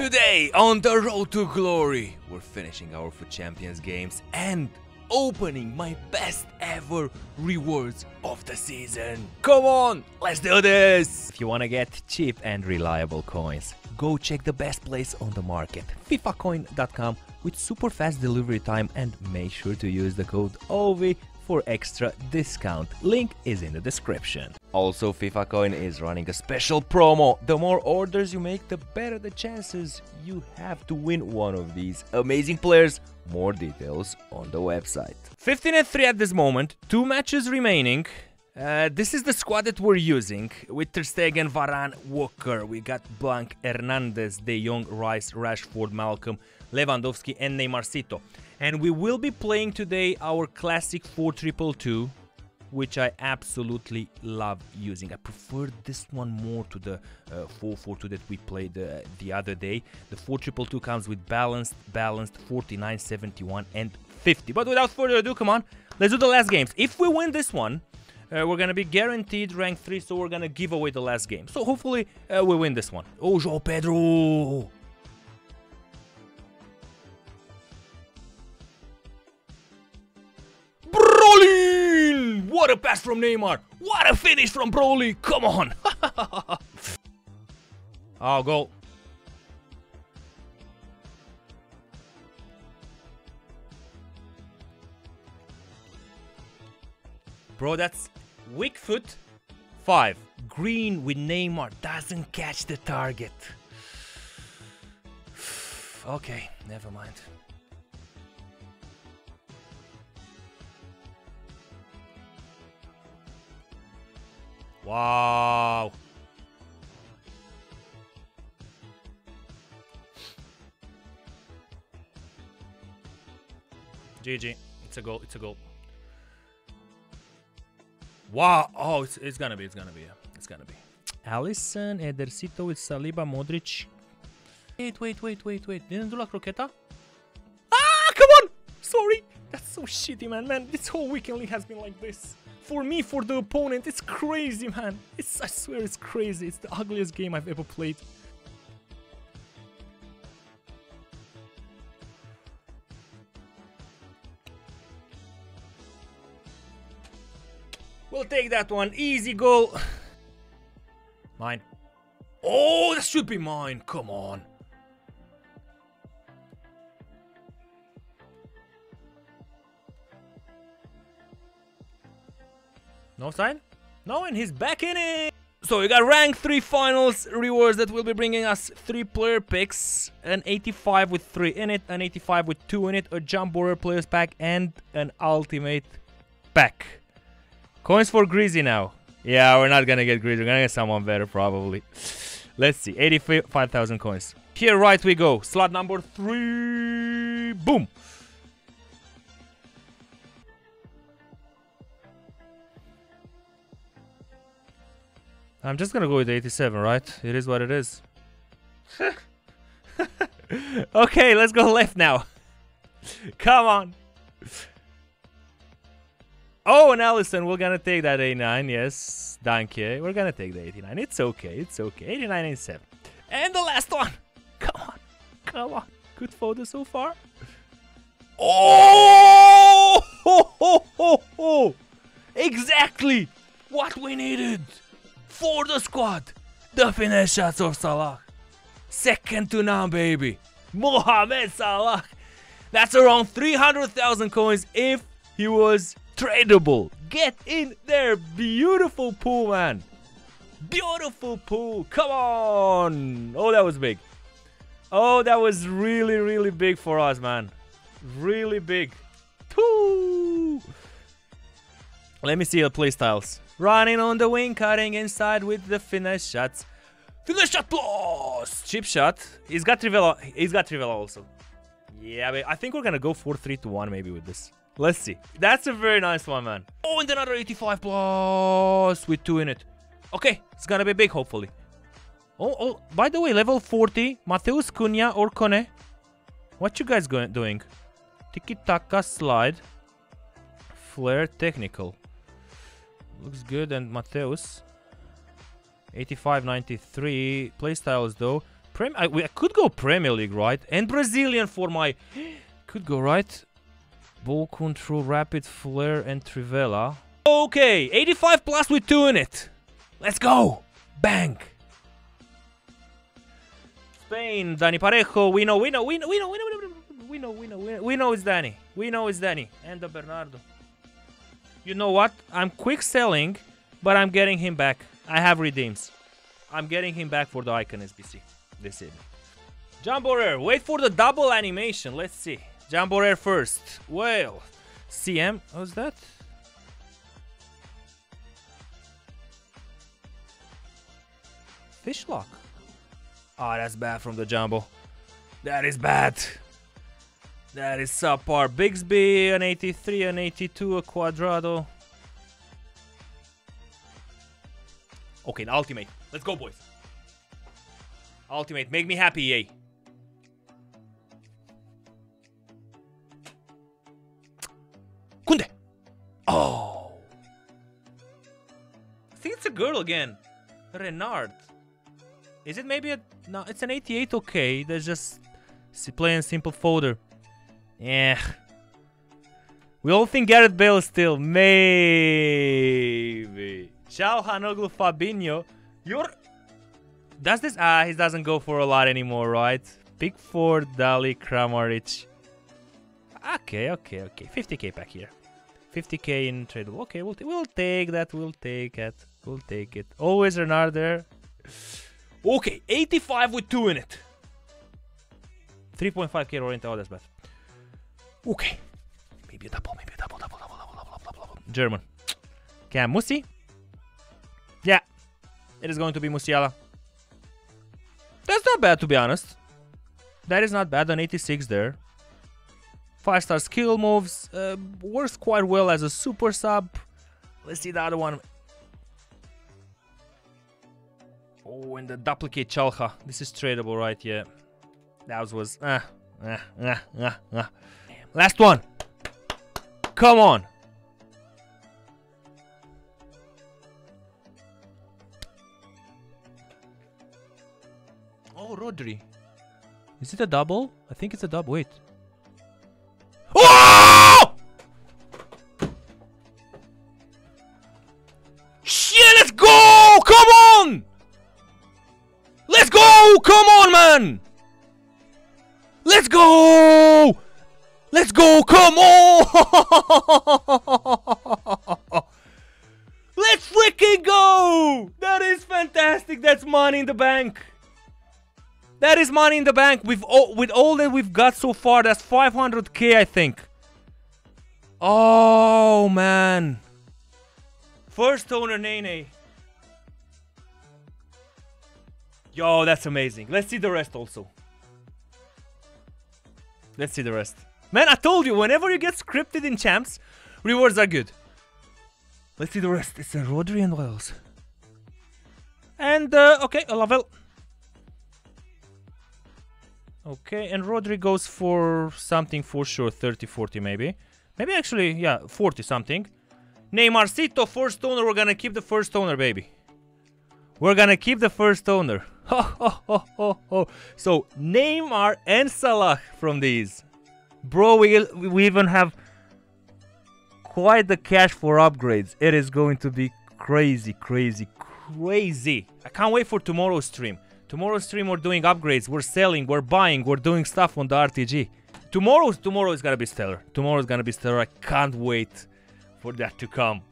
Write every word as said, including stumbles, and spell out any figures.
Today, on the road to glory, we're finishing our FUT Champions games and opening my best ever rewards of the season. Come on, let's do this! If you wanna get cheap and reliable coins, go check the best place on the market, fifa coin dot com, with super fast delivery time, and make sure to use the code O V I for extra discount. Link is in the description. Also, FIFA Coin is running a special promo. The more orders you make, the better the chances you have to win one of these amazing players. More details on the website. fifteen and three at this moment, two matches remaining. Uh, this is the squad that we're using, with Ter Stegen, Varane, Walker. We got Blanc, Hernandez, De Jong, Rice, Rashford, Malcolm, Lewandowski and Neymarcito. And we will be playing today our classic four triple two, which I absolutely love using. I prefer this one more to the uh, four four two that we played uh, the other day. The four triple two comes with balanced, balanced forty-nine, seventy-one and fifty. But without further ado, come on, let's do the last games. If we win this one, Uh, we're gonna be guaranteed rank three, so we're gonna give away the last game. So hopefully uh, we win this one. Oh, João Pedro! Broly! What a pass from Neymar! What a finish from Broly! Come on! Oh, goal. Bro, that's weak foot. Five. Green with Neymar doesn't catch the target. Okay, never mind. Wow. G G. It's a goal. It's a goal. Wow! Oh, it's, it's gonna be, it's gonna be, yeah. It's gonna be. Alisson, Ederson with Saliba, Modric. Wait, wait, wait, wait, wait. Didn't do La Croqueta? Ah, come on! Sorry! That's so shitty, man. Man, this whole weekend league has been like this. For me, for the opponent, it's crazy, man. It's, I swear it's crazy. It's the ugliest game I've ever played. We'll take that one. Easy goal. Mine. Oh, that should be mine. Come on. No offside? No, and he's back in it. So we got rank three finals rewards that will be bringing us three player picks. An eighty-five with three in it, an eighty-five with two in it, a jump border players pack, and an ultimate pack. Coins for Greasy now. Yeah, we're not gonna get Greasy. We're gonna get someone better, probably. Let's see. eighty-five thousand coins. Here, right, we go. Slot number three. Boom. I'm just gonna go with eighty-seven, right? It is what it is. Okay, let's go left now. Come on. Oh, and Alisson, we're gonna take that eighty-nine, yes, danke. We're gonna take the eighty-nine, it's okay, it's okay, eighty-nine, eighty-seven. And the last one! Come on, come on. Good photo so far. Oh! Ho, ho, ho, ho. Exactly what we needed for the squad. The finesse shots of Salah. Second to none, baby. Mohamed Salah. That's around three hundred thousand coins if he was tradable. Get in there, beautiful pool, man. Beautiful pool. Come on. Oh, that was big. Oh, that was really, really big for us, man. Really big. Woo. Let me see your play styles. Running on the wing, cutting inside with the finesse shots. Finesse shot plus. Chip shot. He's got Trivella. He's got Trivella also. Yeah, but I think we're gonna go four three two one maybe with this. Let's see. That's a very nice one, man. Oh, and another eighty-five plus with two in it. Okay, it's gonna be big, hopefully. Oh, oh, by the way, level forty, Mateus Cunha or Kone. What you guys going doing? Tiki-taka slide. Flare technical. Looks good, and Mateus. eighty-five, ninety-three. Playstyles, though. Prem I, I could go Premier League, right? And Brazilian for my... could go right. Ball control, rapid flare and Trivela. Okay, eighty-five plus with two in it. Let's go. Bang. Spain, Dani Parejo. We know, we know, we know, we know, we know, we know, we know, we know, we know it's Dani. We know it's Dani. And the Bernardo. You know what? I'm quick selling, but I'm getting him back. I have redeems. I'm getting him back for the icon S B C this evening. Jean Borrere, wait for the double animation. Let's see. Jean Borrere first. Well, C M. How's that? Fishlock. Ah, oh, that's bad from the Jumbo. That is bad. That is subpar. Bigsby, an eighty-three, an eighty-two, a Cuadrado. Okay, an ultimate. Let's go, boys. Ultimate. Make me happy, yay. Kunde. Oh. I think it's a girl again. Renard. Is it maybe a... no, it's an eighty-eight, okay. There's just plain simple folder. Yeah. We all think Gareth Bale still. Maybe. Çalhanoğlu, Fabinho. You're... does this... ah, he doesn't go for a lot anymore, right? Pickford, Dali, Kramaric. Okay, okay, okay. fifty K back here. fifty K in tradable. Okay, we'll, we'll take that. We'll take it. We'll take it. Always Renard there. Okay, eighty-five with two in it. three point five K oriental, oh, that's bad. Okay. Maybe a double, maybe a double, double, double, double, double, double, double. German. Can Musi? Yeah. It is going to be Musiala. That's not bad, to be honest. That is not bad. An eighty-six there. five star skill moves. Uh, works quite well as a super sub. Let's see the other one. Oh, and the duplicate Çalha. This is tradable, right? Yeah. That was... ah, ah, ah, ah, ah. Last one. Come on. Oh, Rodri. Is it a double? I think it's a double. Wait. Oh! Shit, let's go! Come on! Let's go! Come on, man! Let's go! Let's go! Come on! Let's freaking go! That is fantastic! That's money in the bank! That is money in the bank! We've all, with all that we've got so far, that's five hundred K, I think. Oh, man. First owner, Nene. Yo, that's amazing. Let's see the rest also. Let's see the rest. Man, I told you, whenever you get scripted in champs, rewards are good. Let's see the rest. It's a Rodri and Wales. And, uh, okay, a Lavelle. Okay, and Rodri goes for something for sure. thirty, forty maybe. Maybe actually, yeah, forty something. Neymarcito, first owner. We're gonna keep the first owner, baby. We're gonna keep the first owner. Ho, ho, ho, ho, ho. So, Neymar and Salah from these. Bro, we, we even have quite the cash for upgrades. It is going to be crazy, crazy, crazy. I can't wait for tomorrow's stream. Tomorrow's stream, we're doing upgrades. We're selling, we're buying, we're doing stuff on the R T G. Tomorrow's, tomorrow is gonna be stellar. Tomorrow is gonna be stellar. I can't wait for that to come.